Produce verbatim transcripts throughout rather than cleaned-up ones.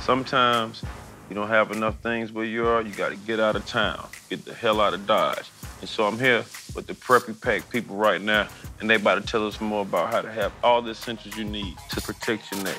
Sometimes you don't have enough things where you are, you gotta get out of town, get the hell out of Dodge. And so I'm here with the Preppy Pack people right now, and they about to tell us more about how to have all the essentials you need to protect your neck.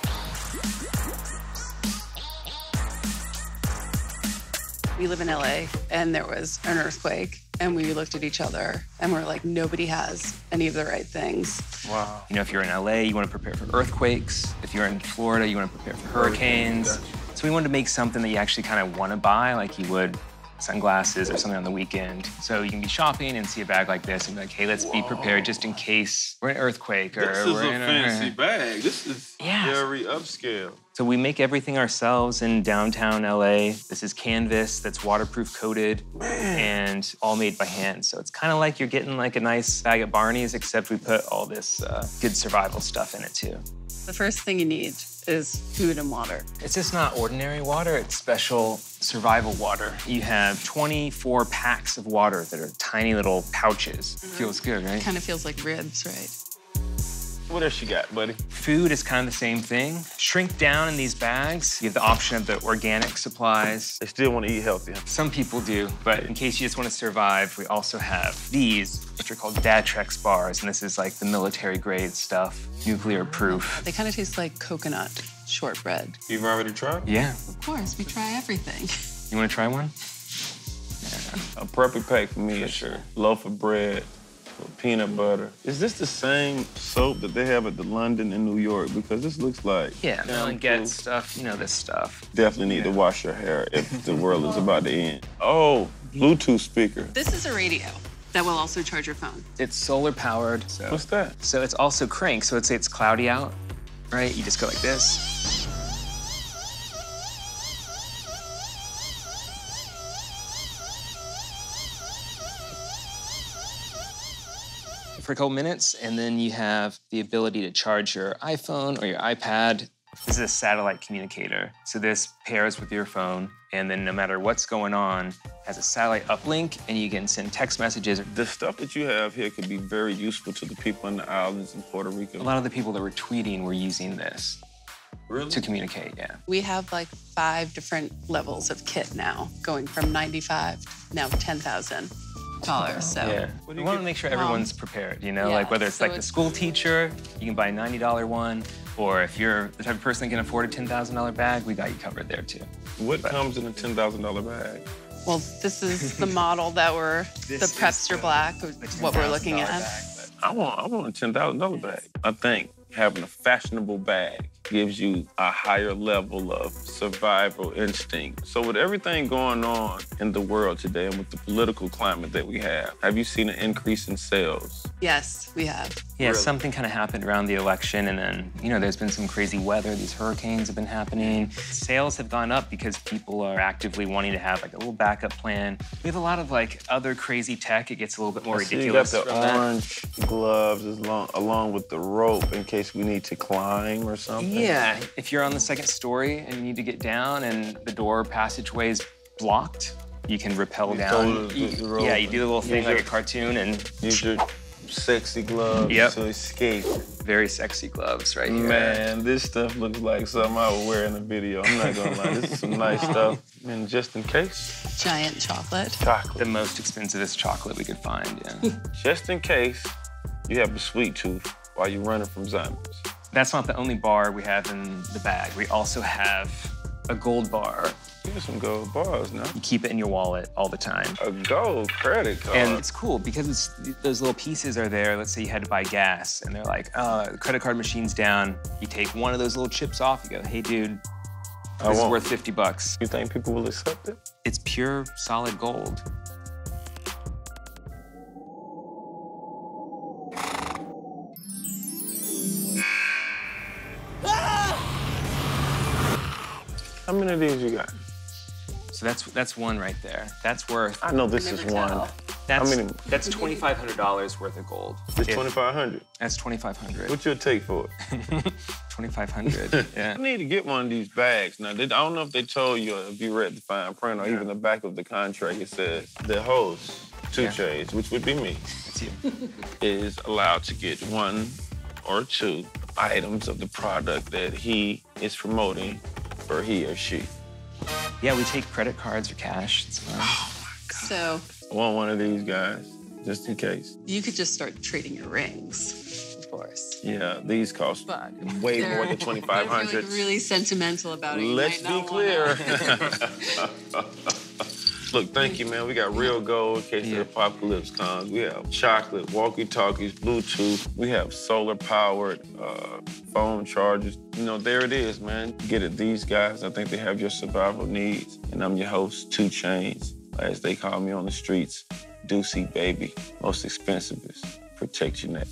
We live in L A, and there was an earthquake, and we looked at each other, and we're like, nobody has any of the right things. Wow. You know, if you're in L A, you want to prepare for earthquakes. If you're in Florida, you want to prepare for hurricanes. Gotcha. So we wanted to make something that you actually kind of want to buy, like you would sunglasses or something on the weekend. So you can be shopping and see a bag like this and be like, hey, let's Whoa. be prepared just in case we're in an earthquake or this we're in a... This is a fancy bag. This is yeah. very upscale. So we make everything ourselves in downtown L A. This is canvas that's waterproof coated Man. and all made by hand. So it's kind of like you're getting like a nice bag at Barney's, except we put all this uh, good survival stuff in it too. The first thing you need is food and water. It's just not ordinary water, it's special survival water. You have twenty-four packs of water that are tiny little pouches. Mm-hmm. Feels good, right? Kind of feels like ribs, right? What else you got, buddy? Food is kind of the same thing. Shrink down in these bags. You have the option of the organic supplies. They still want to eat healthy. Some people do, but in case you just want to survive, we also have these, which are called Datrex bars, and this is like the military-grade stuff, nuclear-proof. They kind of taste like coconut shortbread. You've already tried? Yeah. Of course, we try everything. You want to try one? Yeah. A Preppy Pack for me is sure. Loaf of bread, peanut butter. Is this the same soap that they have at the London and New York? Because this looks like... Yeah, Malin+Goetz stuff, you know this stuff. Definitely need yeah. to wash your hair if the world is about to end. Oh, Bluetooth speaker. This is a radio that will also charge your phone. It's solar powered. So. What's that? So it's also crank, so let's say it's cloudy out, right? You just go like this. For a couple minutes, and then you have the ability to charge your iPhone or your iPad. This is a satellite communicator. So this pairs with your phone, and then no matter what's going on, it has a satellite uplink, and you can send text messages. The stuff that you have here could be very useful to the people in the islands in Puerto Rico. A lot of the people that were tweeting were using this. Really? To communicate, yeah. We have like five different levels of kit now, going from ninety-five to now ten thousand. Taller, so. Yeah. We want to make sure everyone's prepared, you know, yeah, like whether it's so like it's... the school teacher, you can buy a ninety dollar one, or if you're the type of person that can afford a ten thousand dollar bag, we got you covered there too. What but... comes in a ten thousand dollar bag? Well, this is the model that we're, the Prepster Black, the what we're looking at. Bag, but... I want, I want a ten thousand dollar bag. I think having a fashionable bag gives you a higher level of survival instinct. So with everything going on in the world today and with the political climate that we have, have you seen an increase in sales? Yes, we have. Yeah, really? Something kind of happened around the election, and then, you know, there's been some crazy weather. These hurricanes have been happening. Sales have gone up because people are actively wanting to have like a little backup plan. We have a lot of like other crazy tech. It gets a little bit more I ridiculous. See, you got the orange that. gloves along, along with the rope in case we need to climb or something. Yeah, if you're on the second story and you need to get down and the door passageway is blocked, you can rappel you down. The, the rope. Yeah, you do the little thing use like your, a cartoon and... Use your sexy gloves yep. to escape. Very sexy gloves right here. Man, this stuff looks like something I would wear in a video. I'm not gonna lie, this is some nice wow. stuff. And just in case. Giant chocolate. Chocolate. The most expensivest chocolate we could find, yeah. Just in case you have a sweet tooth while you're running from zombies. That's not the only bar we have in the bag. We also have a gold bar. You have some gold bars now. You keep it in your wallet all the time. A gold credit card. And it's cool because it's, those little pieces are there. Let's say you had to buy gas and they're like, oh, the credit card machine's down. You take one of those little chips off, you go, hey dude, this is worth fifty bucks. You think people will accept it? It's pure solid gold. How many of these you got? So that's that's one right there. That's worth. I know this I is one. Tell. That's I mean, that's twenty-five hundred dollars worth of gold. It's twenty-five hundred dollars. That's twenty-five hundred dollars. What you'll take for it? twenty-five hundred dollars. Yeah. I need to get one of these bags. Now, they, I don't know if they told you if you read the fine print or yeah. even the back of the contract. It says the host, two yeah. Chainz, which would be me, that's you. is allowed to get one or two items of the product that he is promoting or he or she. Yeah, we take credit cards or cash. It's fine. Oh, my God. So I want one of these guys, just in case. You could just start trading your rings, of course. Yeah, these cost but way more than twenty-five hundred dollars. I'm really, really sentimental about it. You Let's be clear. Look, thank you, man. We got real gold in case yeah. the apocalypse comes. We have chocolate, walkie-talkies, Bluetooth. We have solar-powered uh, phone chargers. You know, there it is, man. Get it, these guys. I think they have your survival needs. And I'm your host, two Chainz, as they call me on the streets. Deucey, baby. Most expensivest. Protect your neck.